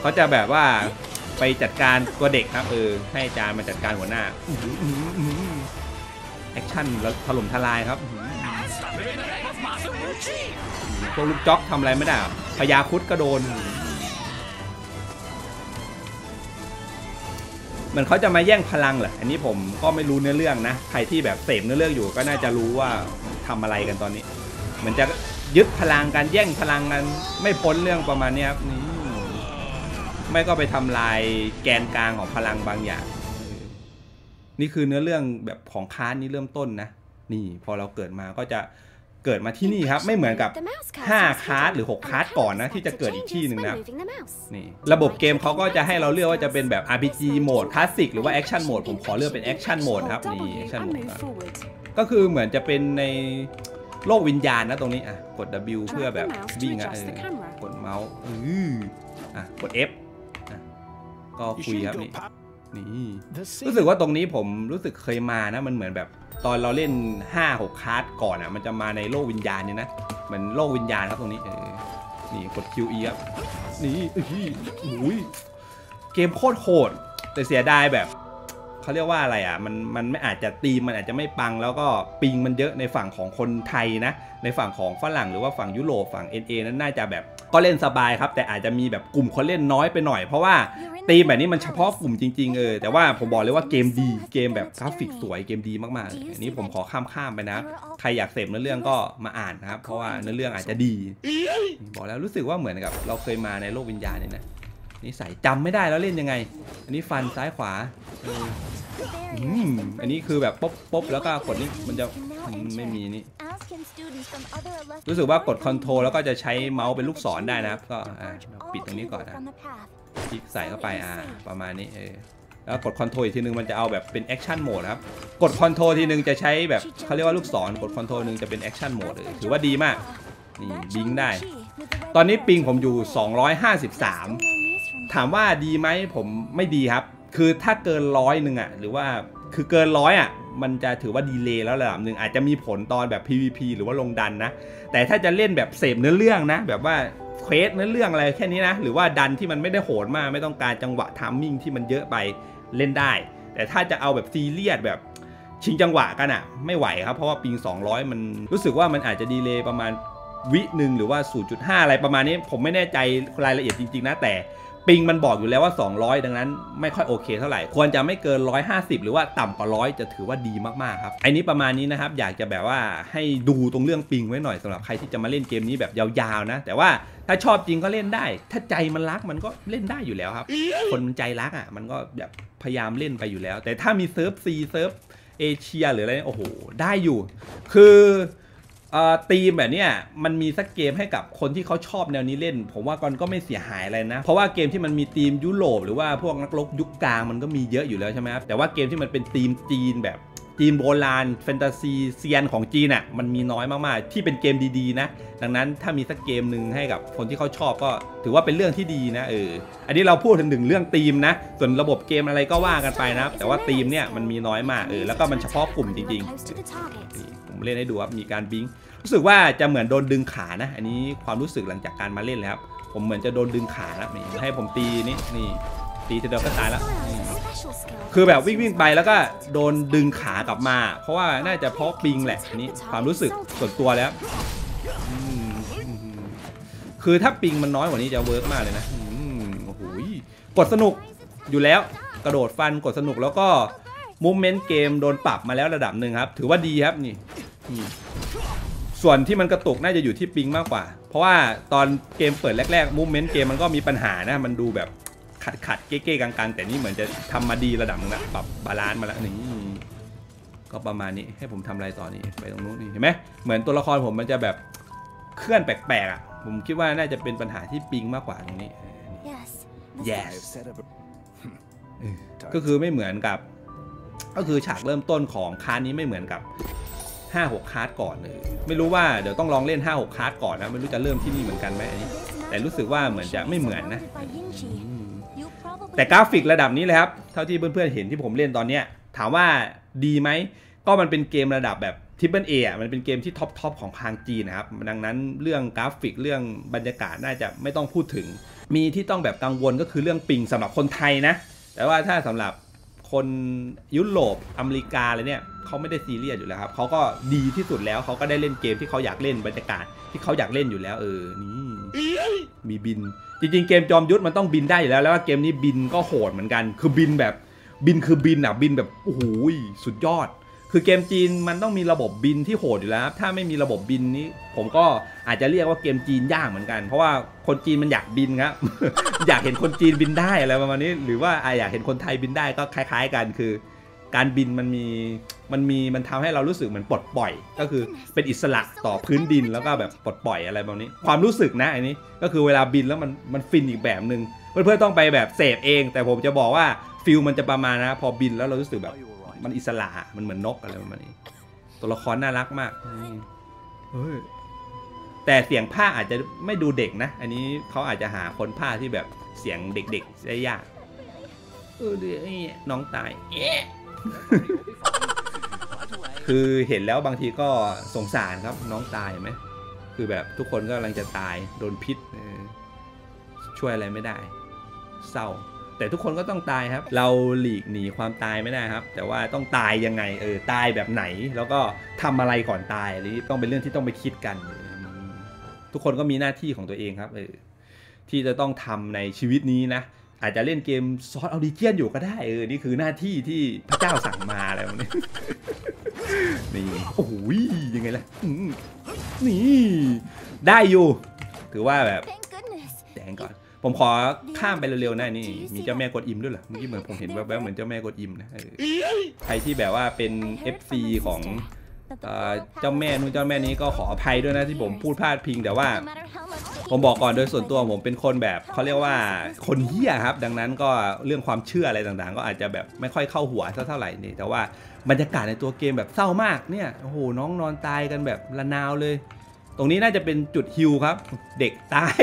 เขาจะแบบว่าไปจัดการตัวเด็กครับเออให้อาจารย์มาจัดการหัวหน้าแอคชั่นแล้วถล่มทลายครับพวกลูกจ๊อกทำอะไรไม่ได้พญาคุดก็โดนเหมือนเขาจะมาแย่งพลังเหรออันนี้ผมก็ไม่รู้เนื้อเรื่องนะใครที่แบบเสพเนื้อเรื่องอยู่ก็น่าจะรู้ว่าทำอะไรกันตอนนี้เหมือนจะยึดพลังกันแย่งพลังกันไม่พ้นเรื่องประมาณนี้ครับนี่ไม่ก็ไปทำลายแกนกลางของพลังบางอย่างนี่คือเนื้อเรื่องแบบของคาร์ดนี่เริ่มต้นนะนี่พอเราเกิดมาก็จะเกิดมาที่นี่ครับไม่เหมือนกับห้าคาร์ดหรือหกคาร์ดก่อนนะที่จะเกิดอีกที่หนึ่งนะนี่ระบบเกมเขาก็จะให้เราเลือกว่าจะเป็นแบบ อาร์ พี จี โหมดคลาสสิกหรือว่าแอคชั่นโหมดผมขอเลือกเป็นแอคชั่นโหมดครับนี่แอคชั่นโหมดก็คือเหมือนจะเป็นในโลกวิญญาณนะตรงนี้อ่ะกด ดับเบิลยู เพื่อแบบวิ่งอ่ะกดเมาส์อ่ะกด เอฟ ก็คุยครับนี่นี่รู้สึกว่าตรงนี้ผมรู้สึกเคยมานะมันเหมือนแบบตอนเราเล่น ห้าหก คาร์ดก่อนอ่ะมันจะมาในโลกวิญญาณเนี่ยนะเหมือนโลกวิญญาณครับตรงนี้เออนี่กด คิว อี ครับนี่อุ้ยเกมโคตรโหดแต่เสียดายแบบ เขาเรียกว่าอะไรอ่ะมันมันไม่อาจจะตีมันอาจจะไม่ปังแล้วก็ปิงมันเยอะในฝั่งของคนไทยนะในฝั่งของฝรั่งหรือว่าฝั่งยุโรปฝั่ง เอ็น เอ นั้นน่าจะแบบก็เล่นสบายครับแต่อาจจะมีแบบกลุ่มคนเล่นน้อยไปหน่อยเพราะว่าตีแบบนี้มันเฉพาะกลุ่มจริงๆเออแต่ว่าผมบอกเลยว่าเกมดีเกมแบบกราฟิกสวยเกมดีมากๆอันนี้ผมขอข้ามๆไปนะใครอยากเสพเนื้อเรื่องก็มาอ่านนะครับเพราะว่าเนื้อเรื่องอาจจะดีบอกแล้วรู้สึกว่าเหมือนกับเราเคยมาในโลกวิญญาณเนี่ยนะนี่ใส่จำไม่ได้แล้วเล่นยังไงอันนี้ฟันซ้ายขวาอืมอันนี้คือแบบป๊บป๊บแล้วก็กดนี่มันจะไม่มีนี่รู้สึกว่ากดคอนโทรลแล้วก็จะใช้เมาส์เป็นลูกศรได้นะครับก็ปิดตรงนี้ก่อนนะคลิกใส่เข้าไปอ่าประมาณนี้เออแล้วกดคอนโทรลทีนึงมันจะเอาแบบเป็นแอคชั่นโหมดครับกดคอนโทรลทีนึงจะใช้แบบเขาเรียกว่าลูกศรกดคอนโทรลนึงจะเป็นแอคชั่นโหมดเลยถือว่าดีมากนี่บิงได้ตอนนี้ปิงผมอยู่สองร้อยห้าสิบสามถามว่าดีไหมผมไม่ดีครับคือถ้าเกินร้อยหนึ่งอ่ะหรือว่าคือเกินร้อยอ่ะมันจะถือว่าดีเลย์แล้วระดับหนึ่งอาจจะมีผลตอนแบบ พี วี พี หรือว่าลงดันนะแต่ถ้าจะเล่นแบบเสพเนื้อเรื่องนะแบบว่าเควสเนื้อเรื่องอะไรแค่นี้นะหรือว่าดันที่มันไม่ได้โหดมากไม่ต้องการจังหวะทัมมิ่งที่มันเยอะไปเล่นได้แต่ถ้าจะเอาแบบซีเรียสแบบชิงจังหวะกันอ่ะไม่ไหวครับเพราะว่าปิงสองร้อยมันรู้สึกว่ามันอาจจะดีเลย์ประมาณวิหนึ่งหรือว่า ศูนย์จุดห้า อะไรประมาณนี้ผมไม่แน่ใจรายละเอียดจริงๆนะแต่ปิงมันบอกอยู่แล้วว่าสองร้อยดังนั้นไม่ค่อยโอเคเท่าไหร่ควรจะไม่เกินหนึ่งร้อยห้าสิบหรือว่าต่ำกว่าหนึ่งร้อยจะถือว่าดีมากๆครับอันนี้ประมาณนี้นะครับอยากจะแบบว่าให้ดูตรงเรื่องปิงไว้หน่อยสำหรับใครที่จะมาเล่นเกมนี้แบบยาวๆนะแต่ว่าถ้าชอบจริงก็เล่นได้ถ้าใจมันรักมันก็เล่นได้อยู่แล้วครับคนมันใจรักอ่ะมันก็แบบพยายามเล่นไปอยู่แล้วแต่ถ้ามีเซิร์ฟซีเซิร์ฟเอเชียหรืออะไรโอ้โหได้อยู่คือตีมแบบนี้มันมีสักเกมให้กับคนที่เขาชอบแนวนี้เล่นผมว่าก็ไม่เสียหายอะไรนะเพราะว่าเกมที่มันมีธีมยุโรปหรือว่าพวกนักรบยุคกลางมันก็มีเยอะอยู่แล้วใช่ไหมครับแต่ว่าเกมที่มันเป็นธีมจีนแบบธีมโบราณแฟนตาซีเซียนของจีนอ่ะมันมีน้อยมากๆที่เป็นเกมดีๆนะดังนั้นถ้ามีสักเกมหนึ่งให้กับคนที่เขาชอบก็ถือว่าเป็นเรื่องที่ดีนะเอออันนี้เราพูดถึงถึงเรื่องธีมนะส่วนระบบเกมอะไรก็ว่ากันไปนะแต่ว่าธีมเนี่ยมันมีน้อยมากเออแล้วก็มันเฉพาะกลุ่มจริงๆเล่นให้ดูครับมีการบิงรู้สึกว่าจะเหมือนโดนดึงขานะอันนี้ความรู้สึกหลังจากการมาเล่นแล้วครับผมเหมือนจะโดนดึงขาแล้วนี่ให้ผมตีนี่นี่ตีเธอเดียวก็ตายแล้วคือแบบวิ่งวิ่งไปแล้วก็โดนดึงขากลับมาเพราะว่าน่าจะเพราะปิงแหละนี่ความรู้สึกส่วนตัวแล้วคือถ้าปิงมันน้อยกว่านี้จะเวิร์กมากเลยนะโอ้โหกดสนุกอยู่แล้วกระโดดฟันกดสนุกแล้วก็มูฟเมนต์เกมโดนปรับมาแล้วระดับหนึ่งครับถือว่าดีครับนี่ส่วนที่มันกระตุกน่าจะอยู่ที่ปิงมากกว่าเพราะว่าตอนเกมเปิดแรกๆมูฟเมนต์เกมมันก็มีปัญหานะมันดูแบบขัดๆเก๊ๆกลางๆแต่นี่เหมือนจะทำมาดีระดับนึงนะปรับบาลานซ์มาแล้วนี่ก็ประมาณนี้ให้ผมทำอะไรต่อนี่ไปตรงนู้นนี่เห็นไหมเหมือนตัวละครผมมันจะแบบเคลื่อนแปลกๆอ่ะผมคิดว่าน่าจะเป็นปัญหาที่ปิงมากกว่าตรงนี้ yes ก็คือไม่เหมือนกับก็คือฉากเริ่มต้นของคาร์ดนี้ไม่เหมือนกับห้าหกคาร์ดก่อนเลยไม่รู้ว่าเดี๋ยวต้องลองเล่นห้าหกคาร์ดก่อนนะไม่รู้จะเริ่มที่นี่เหมือนกันไหมอันนี้แต่รู้สึกว่าเหมือนจะไม่เหมือนนะแต่กราฟิกระดับนี้เลยครับเท่าที่เพื่อนๆเห็นที่ผมเล่นตอนเนี้ยถามว่าดีไหมก็มันเป็นเกมระดับแบบทริปเปิลเอมันเป็นเกมที่ท็อปทอปของทางจีนนะครับดังนั้นเรื่องกราฟิกเรื่องบรรยากาศน่าจะไม่ต้องพูดถึงมีที่ต้องแบบกังวลก็คือเรื่องปิงสำหรับคนไทยนะแต่ว่าถ้าสำหรับคนยุโรปอเมริกาเลยเนี่ยเขาไม่ได้ซีเรียสอยู่แล้วครับเขาก็ดีที่สุดแล้วเขาก็ได้เล่นเกมที่เขาอยากเล่นบรรยากาศที่เขาอยากเล่นอยู่แล้วเออนี่มีบินจริงๆเกมจอมยุทธมันต้องบินได้อยู่แล้วแล้วเกมนี้บินก็โหดเหมือนกันคือบินแบบบินคือบินอ่ะบินแบบโอ้โหสุดยอดคือเกมจีนมันต้องมีระบบบินที่โหดอยู่แล้วครับถ้าไม่มีระบบบินนี้ผมก็อาจจะเรียกว่าเกมจีนยากเหมือนกันเพราะว่าคนจีนมันอยากบินครับ อยากเห็นคนจีนบินได้อะไรประมาณนี้หรือว่าอยากเห็นคนไทยบินได้ก็คล้ายๆกันคือการบินมันมีมันมีมันทำให้เรารู้สึกเหมือนปลดปล่อยก็คือเป็นอิสระต่อพื้นดินแล้วก็แบบปลดปล่อยอะไรแบบนี้ความรู้สึกนะอันนี้ก็คือเวลาบินแล้วมันมันฟินอีกแบบหนึ่งเพื่อนๆต้องไปแบบเสพเองแต่ผมจะบอกว่าฟิลมันจะประมาณนะพอบินแล้วเรารู้สึกแบบมันอิสระมันเหมือนนกอะไรประมาณนี้ตัวละครน่ารักมากเฮ้ยแต่เสียงภาคอาจจะไม่ดูเด็กนะอันนี้เขาอาจจะหาคนภาคที่แบบเสียงเด็กๆได้ยากเออเดี๋ยวน้องตายคือเห็นแล้วบางทีก็สงสารครับน้องตายไหมคือแบบทุกคนก็กำลังจะตายโดนพิษช่วยอะไรไม่ได้เศร้า แต่ทุกคนก็ต้องตายครับเราหลีกหนีความตายไม่ได้ครับแต่ว่าต้องตายยังไงเออตายแบบไหนแล้วก็ทำอะไรก่อนตายหรือต้องเป็นเรื่องที่ต้องไปคิดกันทุกคนก็มีหน้าที่ของตัวเองครับเออที่จะต้องทำในชีวิตนี้นะอาจจะเล่นเกมซอสออริเจียนอยู่ก็ได้เออนี่คือหน้าที่ที่พระเจ้าสั่งมาแล้วนี่นี่โอ้โหยังไงล่ะนี่ได้อยู่ถือว่าแบบแดงก่อนผมขอข้ามไปเร็วๆนะนี่มีเจ้าแม่กดอิมด้วยเหรอเมื่อกี้เหมือนผมเห็นแวบๆเหมือนเจ้าแม่กดอิมนะใครที่แบบว่าเป็น เอฟ ซี ของเจ้าแม่นู้นเจ้าแม่นี้ก็ขออภัยด้วยนะที่ผมพูดพลาดพิงแต่ว่าผมบอกก่อนโดยส่วนตัวผมเป็นคนแบบเขาเรียกว่าคนเหี้ยครับดังนั้นก็เรื่องความเชื่ออะไรต่างๆก็อาจจะแบบไม่ค่อยเข้าหัวเท่าไหร่นี่แต่ว่าบรรยากาศในตัวเกมแบบเศร้ามากเนี่ยโอ้โหน้องนอนตายกันแบบระนาวเลยตรงนี้น่าจะเป็นจุดฮิวครับเด็กตาย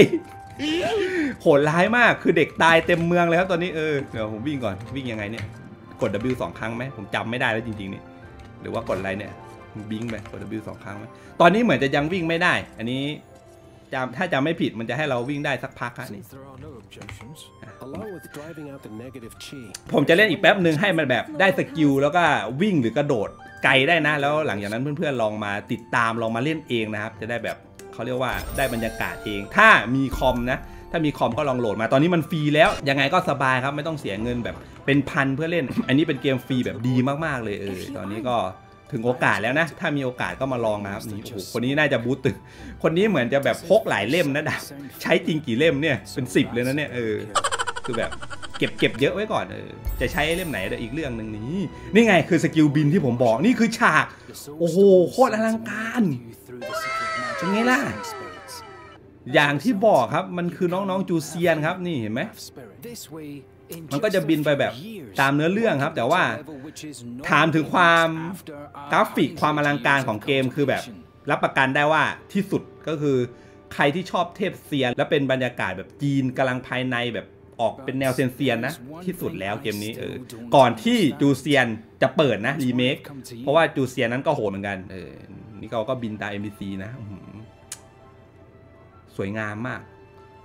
โหดร้ายมากคือเด็กตายเต็มเมืองเลยครับตอนนี้เออเดี๋ยวผมวิ่งก่อนวิ่งยังไงเนี่ยกด ดับเบิลยู สองครั้งไหมผมจำไม่ได้แล้วจริงๆนี่หรือว่ากดอะไรเนี่ยบิงไปกด ดับเบิลยู สองครั้งไหมตอนนี้เหมือนจะยังวิ่งไม่ได้อันนี้จำถ้าจำไม่ผิดมันจะให้เราวิ่งได้สักพักครับนี่ผมจะเล่นอีกแป๊บหนึ่งให้มันแบบได้สกิลแล้วก็วิ่งหรือกระโดดไกลได้นะแล้วหลังจากนั้นเพื่อนๆลองมาติดตามลองมาเล่นเองนะครับจะได้แบบเขาเรียกว่าได้บรรยากาศเองถ้ามีคอมนะถ้ามีคอมก็ลองโหลดมาตอนนี้มันฟรีแล้วยังไงก็สบายครับไม่ต้องเสียเงินแบบเป็นพันเพื่อเล่นอันนี้เป็นเกมฟรีแบบดีมากๆเลยเออตอนนี้ก็ถึงโอกาสแล้วนะถ้ามีโอกาสก็มาลองนะครับนี่โอ้โหคนนี้น่าจะบูตตึกคนนี้เหมือนจะแบบพกหลายเล่มนะดาบใช้จริงกี่เล่มเนี่ยเป็นสิบเลยนะเนี่ยเออคือแบบเก็บเก็บเยอะไว้ก่อนเออจะใช้เล่มไหนเดี๋ยวอีกเรื่องหนึ่งนี้นี่ไงคือสกิลบินที่ผมบอกนี่คือฉากโอ้โหโคตรอลังการจังไงล่ะอย่างที่บอกครับมันคือน้องๆจูเซียนครับนี่เห็นไหมมันก็จะบินไปแบบตามเนื้อเรื่องครับแต่ว่าถามถึงความกราฟิกความอลังการของเกมคือแบบรับประกันได้ว่าที่สุดก็คือใครที่ชอบเทพเซียนและเป็นบรรยากาศแบบจีนกำลังภายในแบบออกเป็นแนวเซียนๆนะที่สุดแล้วเกมนี้เออก่อนที่จูเซียนจะเปิดนะรีเมคเพราะว่าจูเซียนนั้นก็โหดเหมือนกันเออนี่เขาก็บินตาม เอ็ม บี ซี นะสวยงามมาก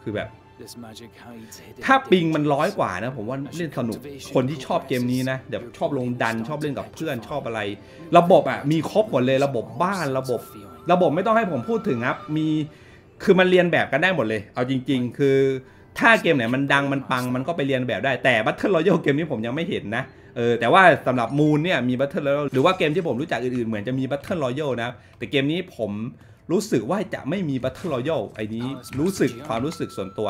คือแบบถ้าปิงมันร้อยกว่านะผมว่าเล่นสนุกคนที่ชอบเกมนี้นะเดี๋ยวชอบลงดันชอบเล่นกับเพื่อนชอบอะไรระบบอ่ะมีครบหมดเลยระบบบ้านระบบระบบไม่ต้องให้ผมพูดถึงครับมีคือมันเรียนแบบกันได้หมดเลยเอาจริงๆคือถ้าเกมไหนมันดังมันปังมันก็ไปเรียนแบบได้แต่บัตเทิลรอยัลเกมนี้ผมยังไม่เห็นนะเออแต่ว่าสำหรับมูนเนี่ยมีบัตเทิลรอยัลหรือว่าเกมที่ผมรู้จักอื่นๆเหมือนจะมีบัตเทิลรอยัลนะแต่เกมนี้ผมรู้สึกว่าจะไม่มีบัตเทิลรอยัลไอ้นี้รู้สึกความรู้สึกส่วนตัว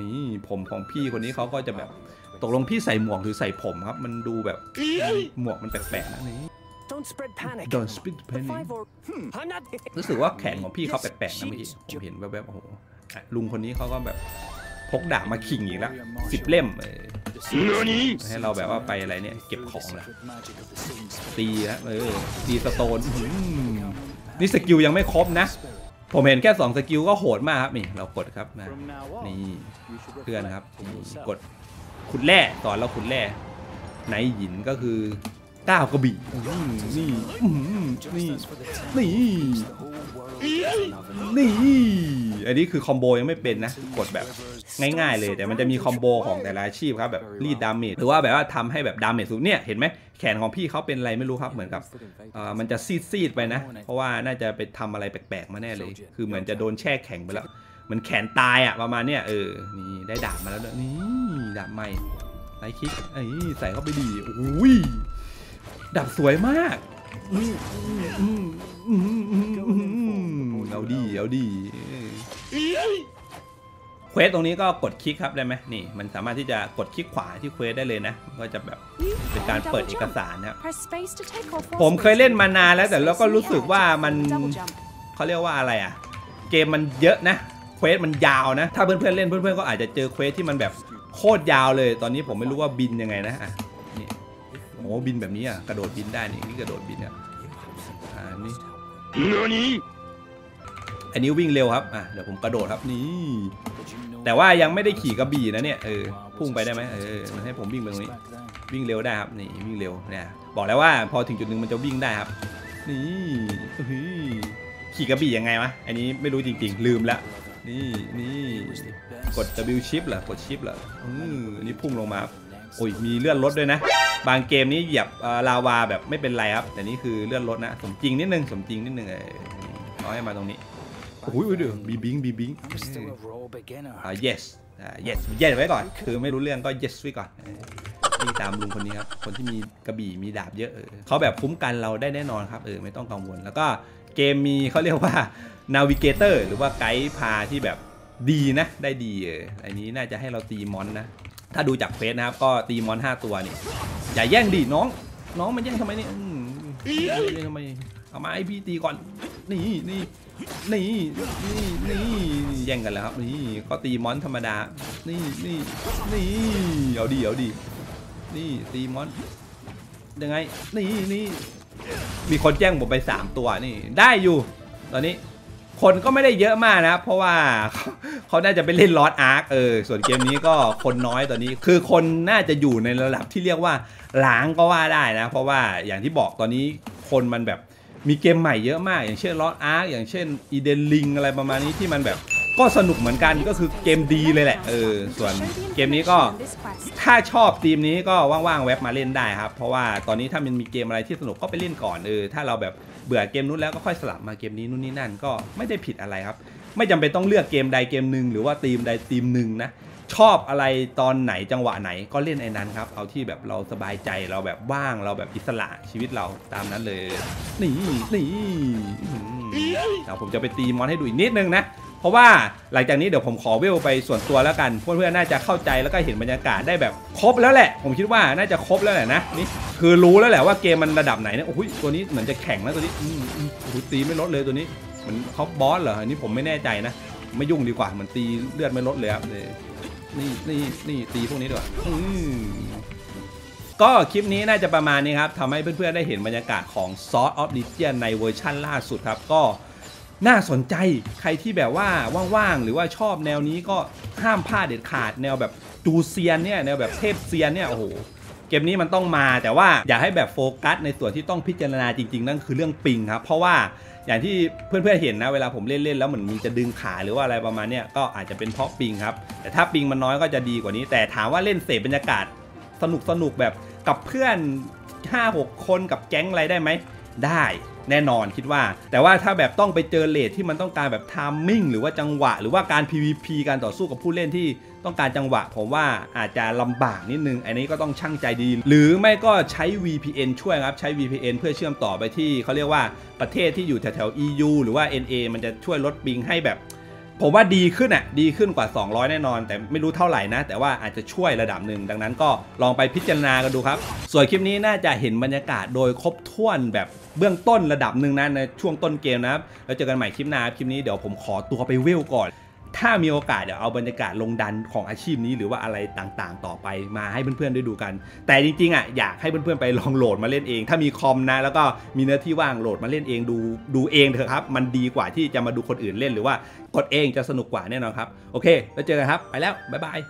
นี่ผมของพี่คนนี้เขาก็จะแบบตกลงพี่ใส่หมวกหรือใส่ผมครับมันดูแบบหมวกมันแปลกๆนะนี่ Don't spread panic รู้สึกว่าแขนของพี่เขาแปลกๆนะเมื่อกี้ผมเห็นแวบๆโอ้โหลุงคนนี้เขาก็แบบพกดาบมาขิงอีกแล้วสิบเล่มให้เราแบบว่าไปอะไรเนี่ยเก็บของเลยตีนะเออตีสโตนนี่สกิลยังไม่ครบนะผมเห็นแค่สองสกิลก็โหดมากครับนี่เรากดครับนี่เพื่อนครับกดขุดแร่ตอนเราขุดแร่ในหินก็คือก้าวกระบี่นี่นี่นี่นี่อันนี้คือคอมโบยังไม่เป็นนะกดแบบง่ายๆเลยแต่มันจะมีคอมโบของแต่ละอาชีพครับแบบรีดดาเมจหรือว่าแบบว่าทำให้แบบดาเมจสูงเนี่ยเห็นไหมแขนของพี่เขาเป็นอะไรไม่รู้ครับเหมือนกับมันจะซีดๆไปนะเพราะว่าน่าจะไปทำอะไรแปลกๆมาแน่เลยคือเหมือนจะโดนแช่แข็งไปแล้วเหมือนแขนตายอ่ะประมาณเนี้ยเออนี่ได้ดาบมาแล้วนี่ดาบใหม่ไลท์คลิกไอ้ใส่เข้าไปดีอุ้ยดาบสวยมากเอาดีเอาดีเควสตรงนี้ก็กดคลิกครับได้ไหมนี่มันสามารถที่จะกดคลิกขวาที่เควสได้เลยนะก็จะแบบเป็นการเปิดเอกสารครับผมเคยเล่นมานานแล้วแต่เราก็รู้สึกว่ามันเขาเรียกว่าอะไรอ่ะเกมมันเยอะนะเควสมันยาวนะถ้าเพื่อนๆเล่นเพื่อนๆก็อาจจะเจอเควสที่มันแบบโคตรยาวเลยตอนนี้ผมไม่รู้ว่าบินยังไงนะอ่ะนี่โอ้บินแบบนี้อ่ะกระโดดบินได้นี่นี่กระโดดบินอ่ะอันนี้อันนี้วิ่งเร็วครับอ่ะเดี๋ยวผมกระโดดครับนี่แต่ว่ายังไม่ได้ขี่กระบี่นะเนี่ยเออพุ่งไปได้ไหมเออมันให้ผมวิ่งไปตรงนี้วิ่งเร็วได้ครับนี่วิ่งเร็วเนี่ยบอกแล้วว่าพอถึงจุดหนึ่งมันจะวิ่งได้ครับนี่ขี่กระบี่ยังไงวะอันนี้ไม่รู้จริงๆลืมแล้ว นี่นี่กด W ชิปเหรอกดชิปเหรออืมอันนี้พุ่งลงมาโอ้ยมีเลื่อนรถด้วยนะบางเกมนี้เหยียบลาวาแบบไม่เป็นไรครับแต่นี่คือเลื่อนรถนะสมจริงนิดนึงสมจริงนิดนึงไอ้น้อยมาตรงนี้โอ้ยเดี๋ยวบีบิงบีบิงอ่า yes อ่า yes yes ไว้ก่อนคือไม่รู้เรื่องก็ yes ไว้ก่อนนี่ตามลุงคนนี้ครับคนที่มีกระบี่มีดาบเยอะเออเขาแบบคุ้มกันเราได้แน่นอนครับเออไม่ต้องกังวลแล้วก็เกมมีเขาเรียกว่า Navigator หรือว่าไกด์พาที่แบบดีนะได้ดีเอออันนี้น่าจะให้เราตีมอนนะถ้าดูจากเฟซนะครับก็ตีมอนห้าตัวนี่อย่าแย่งดิน้องน้องมันแย่งทำไมเนี่ยทำไมเอามาให้พี่ตีก่อนนี่นี่นี่นี่นี่แย่งกันแล้วครับนี่ก็ตีมอนธรรมดานี่นี่นี่เอาดีเอาดีนี่ตีมอนยังไงนี่นี่มีคนแย่งผมไปสามตัวนี่ได้อยู่ตอนนี้คนก็ไม่ได้เยอะมากนะเพราะว่าเขาน่าจะไปเล่น Lost Ark เออส่วนเกมนี้ก็คนน้อยตอนนี้คือคนน่าจะอยู่ในระดับที่เรียกว่าล้างก็ว่าได้นะเพราะว่าอย่างที่บอกตอนนี้คนมันแบบมีเกมใหม่เยอะมากอย่างเช่น Lost Ark อย่างเช่น Eden Ring อะไรประมาณนี้ที่มันแบบก็สนุกเหมือนกันก็คือเกมดีเลยแหละเออส่วนเกมนี้ก็ถ้าชอบทีมนี้ก็ว่างๆแวบมาเล่นได้ครับเพราะว่าตอนนี้ถ้ามันมีเกมอะไรที่สนุกก็ไปเล่นก่อนเออถ้าเราแบบเบื่อเกมนู้นแล้วก็ค่อยสลับมาเกมนี้นู่นนี่นั่นก็ไม่ได้ผิดอะไรครับไม่จำเป็นต้องเลือกเกมใดเกมหนึ่งหรือว่าทีมใดทีมหนึ่งนะชอบอะไรตอนไหนจังหวะไหนก็เล่นไอ้นั้นครับเอาที่แบบเราสบายใจเราแบบว่างเราแบบอิสระชีวิตเราตามนั้นเลยนี่นี่เดี๋ยวผมจะไปตีมอนให้ดูอีกนิดนึงนะเพราะว่าหลังจากนี้เดี๋ยวผมขอเวลไปส่วนตัวแล้วกันเพื่อนๆน่าจะเข้าใจแล้วก็เห็นบรรยากาศได้แบบครบแล้วแหละผมคิดว่าน่าจะครบแล้วแหละนะนี่คือรู้แล้วแหละว่าเกมมันระดับไหนนะโอ้ยตัวนี้เหมือนจะแข็งนะตัวนี้ตีไม่ลดเลยตัวนี้เหมือนท็อปบอสเหรออันนี้ผมไม่แน่ใจนะไม่ยุ่งดีกว่าเหมือนตีเลือดไม่ลดเลยครับนี่นี่นี่ตีพวกนี้ดีกว่าก็คลิปนี้น่าจะประมาณนี้ครับทำให้เพื่อนๆได้เห็นบรรยากาศของ Swords of Legends ในเวอร์ชั่นล่าสุดครับก็น่าสนใจใครที่แบบว่าว่างๆหรือว่าชอบแนวนี้ก็ห้ามพลาดเด็ดขาดแนวแบบจูเซียนเนี่ยแนวแบบเทพเซียนเนี่ยโอ้โหเกมนี้มันต้องมาแต่ว่าอยากให้แบบโฟกัสในส่วนที่ต้องพิจารณาจริงๆนั่นคือเรื่องปิงครับเพราะว่าอย่างที่เพื่อนๆเห็นนะเวลาผมเล่นๆแล้วเหมือนมีจะดึงขาหรือว่าอะไรประมาณเนี้ยก็อาจจะเป็นเพราะปิงครับแต่ถ้าปิงมันน้อยก็จะดีกว่านี้แต่ถามว่าเล่นเสพบรรยากาศสนุกสนุกแบบกับเพื่อน ห้าหก คนกับแก๊งอะไรได้ไหมได้แน่นอนคิดว่าแต่ว่าถ้าแบบต้องไปเจอเลทที่มันต้องการแบบไทมิ่งหรือว่าจังหวะหรือว่าการ พี วี พี การต่อสู้กับผู้เล่นที่ต้องการจังหวะผมว่าอาจจะลำบากนิดนึงอันนี้ก็ต้องชั่งใจดีหรือไม่ก็ใช้ วี พี เอ็น ช่วยครับใช้ วี พี เอ็น เพื่อเชื่อมต่อไปที่เขาเรียกว่าประเทศที่อยู่แถวๆ อี ยู หรือว่า เอ็น เอ มันจะช่วยลดปิงให้แบบผมว่าดีขึ้นอ่ะดีขึ้นกว่าสองร้อยแน่นอนแต่ไม่รู้เท่าไหร่นะแต่ว่าอาจจะช่วยระดับหนึ่งดังนั้นก็ลองไปพิจารณากันดูครับส่วนคลิปนี้น่าจะเห็นบรรยากาศโดยครบถ้วนแบบเบื้องต้นระดับหนึ่งนะในช่วงต้นเกมนะครับแล้วเจอกันใหม่คลิปหน้าคลิปนี้เดี๋ยวผมขอตัวไปเวลก่อนถ้ามีโอกาสเดี๋ยวเอาบรรยากาศลงดันของอาชีพนี้หรือว่าอะไรต่างๆต่อไปมาให้เพื่อนๆได้ดูกันแต่จริงๆอ่ะอยากให้เพื่อนๆไปลองโหลดมาเล่นเองถ้ามีคอมนะแล้วก็มีเนื้อที่ว่างโหลดมาเล่นเองดูดูเองเถอะครับมันดีกว่าที่จะมาดูคนอื่นเล่นหรือว่ากดเองจะสนุกกว่าแน่นอนครับโอเคแล้วเจอกันครับไปแล้วบ๊ายบาย